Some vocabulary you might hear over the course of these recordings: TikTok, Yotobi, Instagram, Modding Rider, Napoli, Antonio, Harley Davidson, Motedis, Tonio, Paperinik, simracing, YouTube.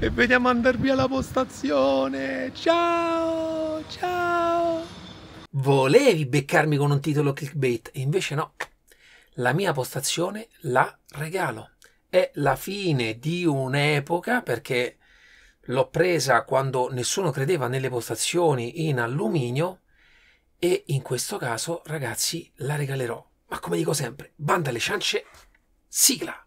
e vediamo andar via la postazione. Ciao, ciao. Volevi beccarmi con un titolo clickbait e invece no. La mia postazione la regalo. È la fine di un'epoca, perché l'ho presa quando nessuno credeva nelle postazioni in alluminio, e in questo caso, ragazzi, la regalerò. Ma come dico sempre, banda alle ciance, sigla!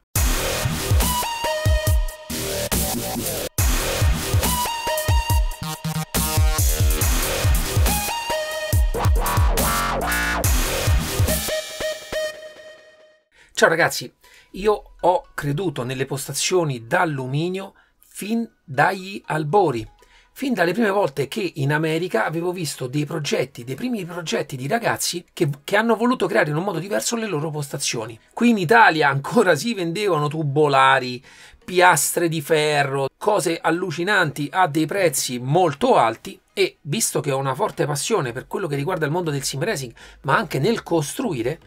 Ciao ragazzi, io ho creduto nelle postazioni d'alluminio fin dagli albori, fin dalle prime volte che in America avevo visto dei progetti, dei primi progetti di ragazzi che hanno voluto creare in un modo diverso le loro postazioni. Qui in Italia ancora si vendevano tubolari, piastre di ferro, cose allucinanti a dei prezzi molto alti, e visto che ho una forte passione per quello che riguarda il mondo del sim racing, ma anche nel costruire,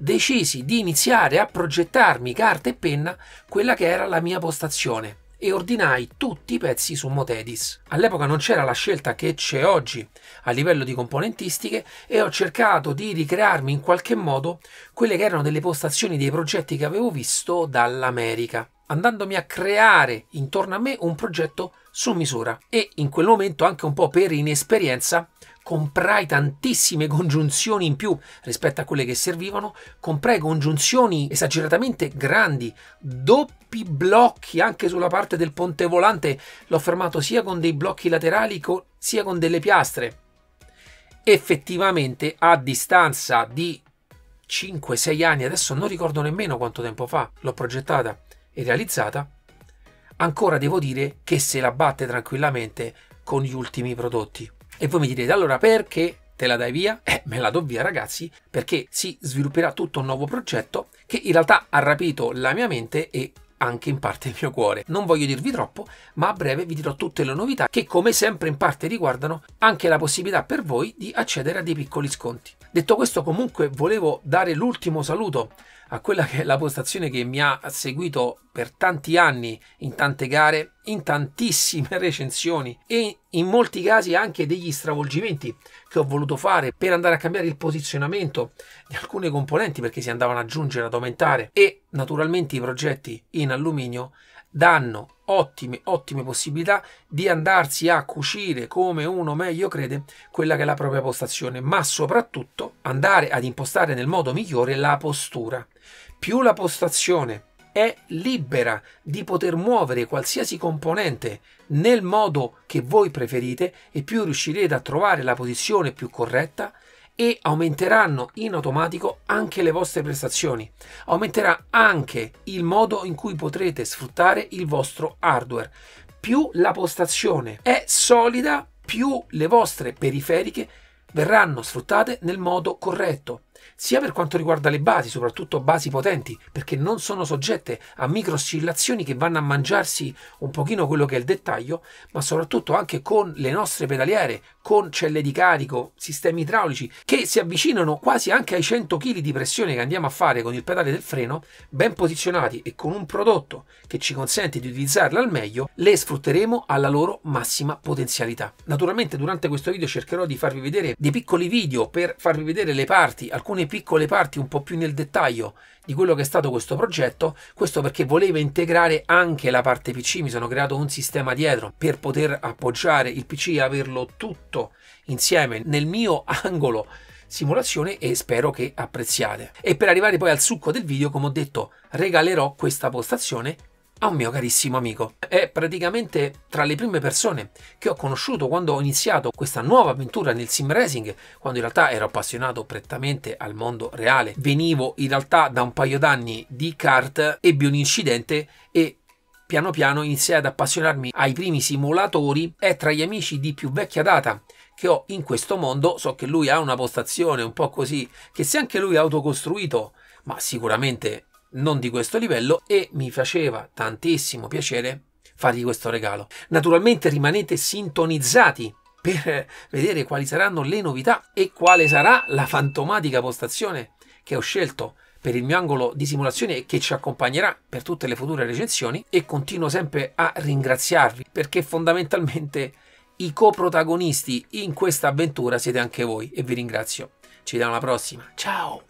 decisi di iniziare a progettarmi carta e penna quella che era la mia postazione, e ordinai tutti i pezzi su Motedis. All'epoca non c'era la scelta che c'è oggi a livello di componentistiche, e ho cercato di ricrearmi in qualche modo quelle che erano delle postazioni dei progetti che avevo visto dall'America, andandomi a creare intorno a me un progetto su misura. E in quel momento, anche un po' per inesperienza, comprai tantissime congiunzioni in più rispetto a quelle che servivano, comprai congiunzioni esageratamente grandi, doppi blocchi anche sulla parte del ponte volante, l'ho fermato sia con dei blocchi laterali sia con delle piastre. Effettivamente a distanza di 5-6 anni, adesso non ricordo nemmeno quanto tempo fa l'ho progettata e realizzata, ancora devo dire che se la batte tranquillamente con gli ultimi prodotti. E voi mi direte, allora perché te la dai via? Me la do via ragazzi, perché si svilupperà tutto un nuovo progetto che in realtà ha rapito la mia mente e anche in parte il mio cuore. Non voglio dirvi troppo, ma a breve vi dirò tutte le novità che, come sempre, in parte riguardano anche la possibilità per voi di accedere a dei piccoli sconti. Detto questo, comunque volevo dare l'ultimo saluto a quella che è la postazione che mi ha seguito per tanti anni, in tante gare, in tantissime recensioni e in molti casi anche degli stravolgimenti che ho voluto fare per andare a cambiare il posizionamento di alcune componenti, perché si andavano ad aggiungere, ad aumentare, e naturalmente i progetti in alluminio danno ottime possibilità di andarsi a cucire come uno meglio crede quella che è la propria postazione, ma soprattutto andare ad impostare nel modo migliore la postura. Più la postazione è libera di poter muovere qualsiasi componente nel modo che voi preferite, e più riuscirete a trovare la posizione più corretta, e aumenteranno in automatico anche le vostre prestazioni. Aumenterà anche il modo in cui potrete sfruttare il vostro hardware. Più la postazione è solida, più le vostre periferiche verranno sfruttate nel modo corretto, sia per quanto riguarda le basi, soprattutto basi potenti, perché non sono soggette a micro oscillazioni che vanno a mangiarsi un pochino quello che è il dettaglio, ma soprattutto anche con le nostre pedaliere, con celle di carico, sistemi idraulici che si avvicinano quasi anche ai 100 kg di pressione che andiamo a fare con il pedale del freno, ben posizionati e con un prodotto che ci consente di utilizzarla al meglio, le sfrutteremo alla loro massima potenzialità. Naturalmente durante questo video cercherò di farvi vedere dei piccoli video per farvi vedere le parti, alcune piccole parti un po' più nel dettaglio di quello che è stato questo progetto, questo perché volevo integrare anche la parte PC, mi sono creato un sistema dietro per poter appoggiare il PC e averlo tutto insieme nel mio angolo simulazione, e spero che apprezziate. E per arrivare poi al succo del video, come ho detto, regalerò questa postazione a un mio carissimo amico. È praticamente tra le prime persone che ho conosciuto quando ho iniziato questa nuova avventura nel sim racing, quando in realtà ero appassionato prettamente al mondo reale. Venivo in realtà da un paio d'anni di kart, ebbi un incidente e piano piano iniziai ad appassionarmi ai primi simulatori. È tra gli amici di più vecchia data che ho in questo mondo. So che lui ha una postazione un po' così, che se anche lui è autocostruito, ma sicuramente non di questo livello, e mi faceva tantissimo piacere fargli questo regalo. Naturalmente rimanete sintonizzati per vedere quali saranno le novità e quale sarà la fantomatica postazione che ho scelto per il mio angolo di simulazione che ci accompagnerà per tutte le future recensioni, e continuo sempre a ringraziarvi perché fondamentalmente i coprotagonisti in questa avventura siete anche voi, e vi ringrazio. Ci vediamo alla prossima, ciao!